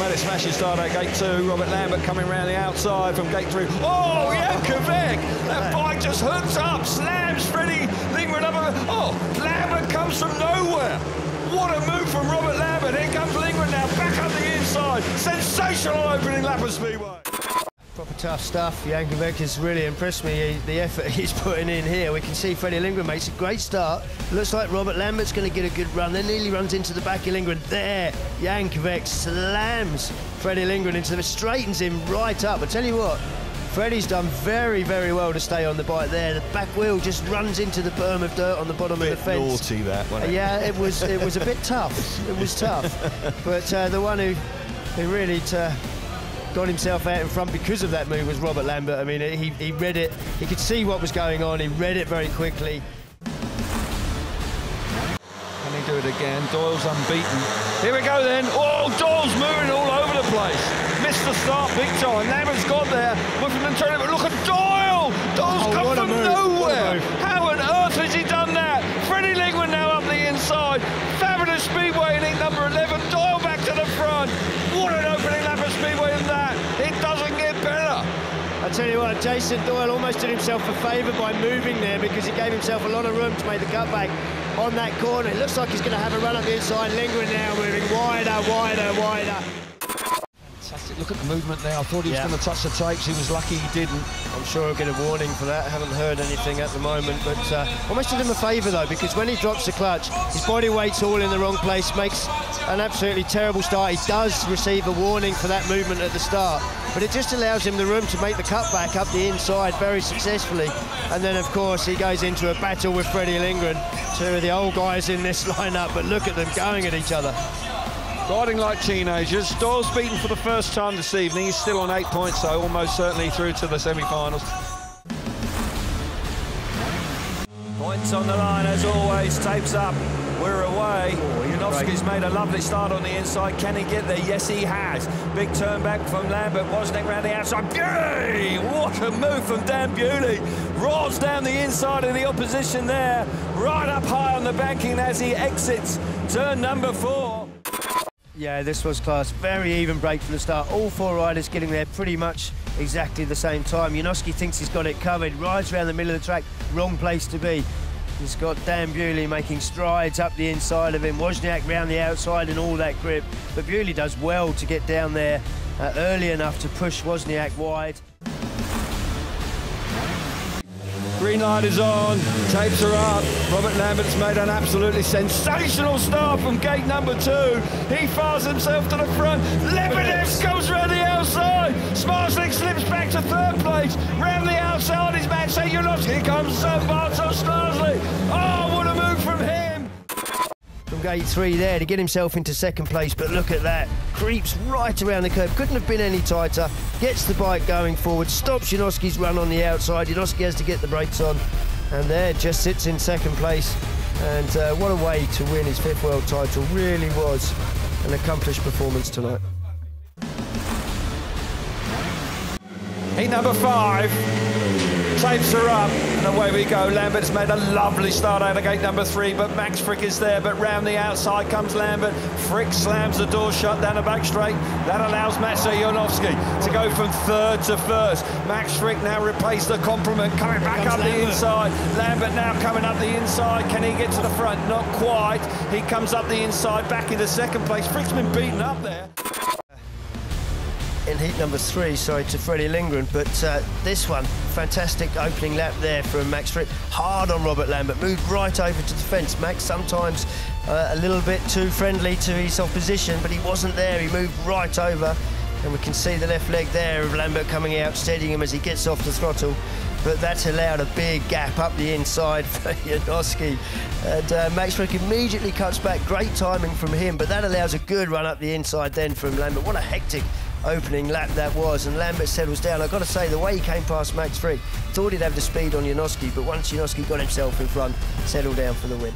Made a smashing start at gate 2. Robert Lambert coming round the outside from gate 3. Oh, Jankovec! That bike just hooks up, slams Freddie Lindgren up. Oh, Lambert comes from nowhere. What a move from Robert Lambert. Here comes Lindgren now, back up the inside. Sensational opening lap of Speedway. Proper tough stuff. Jankovec has really impressed me, the effort he's putting in here. We can see Freddie Lindgren makes a great start. Looks like Robert Lambert's going to get a good run. Then nearly runs into the back of Lindgren. There, Jankovec slams Freddie Lindgren into the... straightens him right up. I tell you what, Freddie's done very, very well to stay on the bike there. The back wheel just runs into the berm of dirt on the bottom of the fence. Naughty that, wasn't it? Yeah, it was a bit tough. It was tough. But the one who really got himself out in front because of that move was Robert Lambert. I mean, he read it. He could see what was going on. He read it very quickly. Can he do it again? Doyle's unbeaten. Here we go then. Oh, Doyle's moving all over the place. Missed the start big time. Lambert's got there. Whipping and turning, but look at Doyle! Doyle's come from nowhere. How on earth has he done that? Freddie Lindgren now up the inside. Fabulous Speedway in heat number 11. Doyle back to the front. What an opening lap of Speedway in that. It doesn't get better. I tell you what, Jason Doyle almost did himself a favour by moving there because he gave himself a lot of room to make the cutback on that corner. It looks like he's going to have a run up the inside. Lindgren now moving wider, wider, wider. Look at the movement now. I thought he was going to touch the tapes. He was lucky he didn't. I'm sure he'll get a warning for that. I haven't heard anything at the moment, but almost did him a favour though, because when he drops the clutch, his body weight's all in the wrong place, makes an absolutely terrible start. He does receive a warning for that movement at the start, but it just allows him the room to make the cutback up the inside very successfully. And then of course he goes into a battle with Freddie Lindgren, two of the old guys in this lineup, but look at them going at each other. Riding like teenagers. Doyle's beaten for the first time this evening. He's still on 8 points, though, almost certainly through to the semi-finals. Points on the line, as always. Tapes up. We're away. Janowski's made a lovely start on the inside. Can he get there? Yes, he has. Big turn back from Lambert. Wozniak round the outside. Yay! What a move from Dan Bewley. Rolls down the inside of the opposition there. Right up high on the banking as he exits turn number 4. Yeah, this was class. Very even break from the start. All four riders getting there pretty much exactly the same time. Janowski thinks he's got it covered. Rides around the middle of the track. Wrong place to be. He's got Dan Bewley making strides up the inside of him. Wozniak round the outside and all that grip. But Bewley does well to get down there early enough to push Wozniak wide. Green light is on, tapes are up. Robert Lambert's made an absolutely sensational start from gate number 2. He fires himself to the front. Lebedev comes round the outside. Zmarzlik slips back to 3rd place. Round the outside is Maciej Janowski. Here comes Zmarzlik. Oh, what a move from him. From gate 3 there to get himself into 2nd place, but look at that. Creeps right around the curb, couldn't have been any tighter, gets the bike going forward, stops Janowski's run on the outside. Janowski has to get the brakes on, and there just sits in 2nd place. And what a way to win his 5th world title. Really was an accomplished performance tonight. Heat number 5, tapes are up, and away we go. Lambert's made a lovely start out of gate number 3, but Max Fricke is there, but round the outside comes Lambert. Fricke slams the door shut down the back straight. That allows Maciej Janowski to go from 3rd to 1st. Max Fricke now repays the compliment, coming back up the inside. Lambert now coming up the inside. Can he get to the front? Not quite. He comes up the inside, back into 2nd place. Fricke's been beaten up there. In heat number 3, sorry, to Freddie Lindgren, but this one, fantastic opening lap there from Max Fricke. Hard on Robert Lambert, moved right over to the fence. Max sometimes a little bit too friendly to his opposition, but he wasn't there. He moved right over, and we can see the left leg there of Lambert coming out, steadying him as he gets off the throttle. But that's allowed a big gap up the inside for Janowski. And Max Fricke immediately cuts back. Great timing from him, but that allows a good run up the inside then from Lambert. What a hectic opening lap that was, and Lambert settles down. I've got to say, the way he came past Max Fricke, thought he'd have the speed on Janowski, but once Janowski got himself in front, settled down for the win.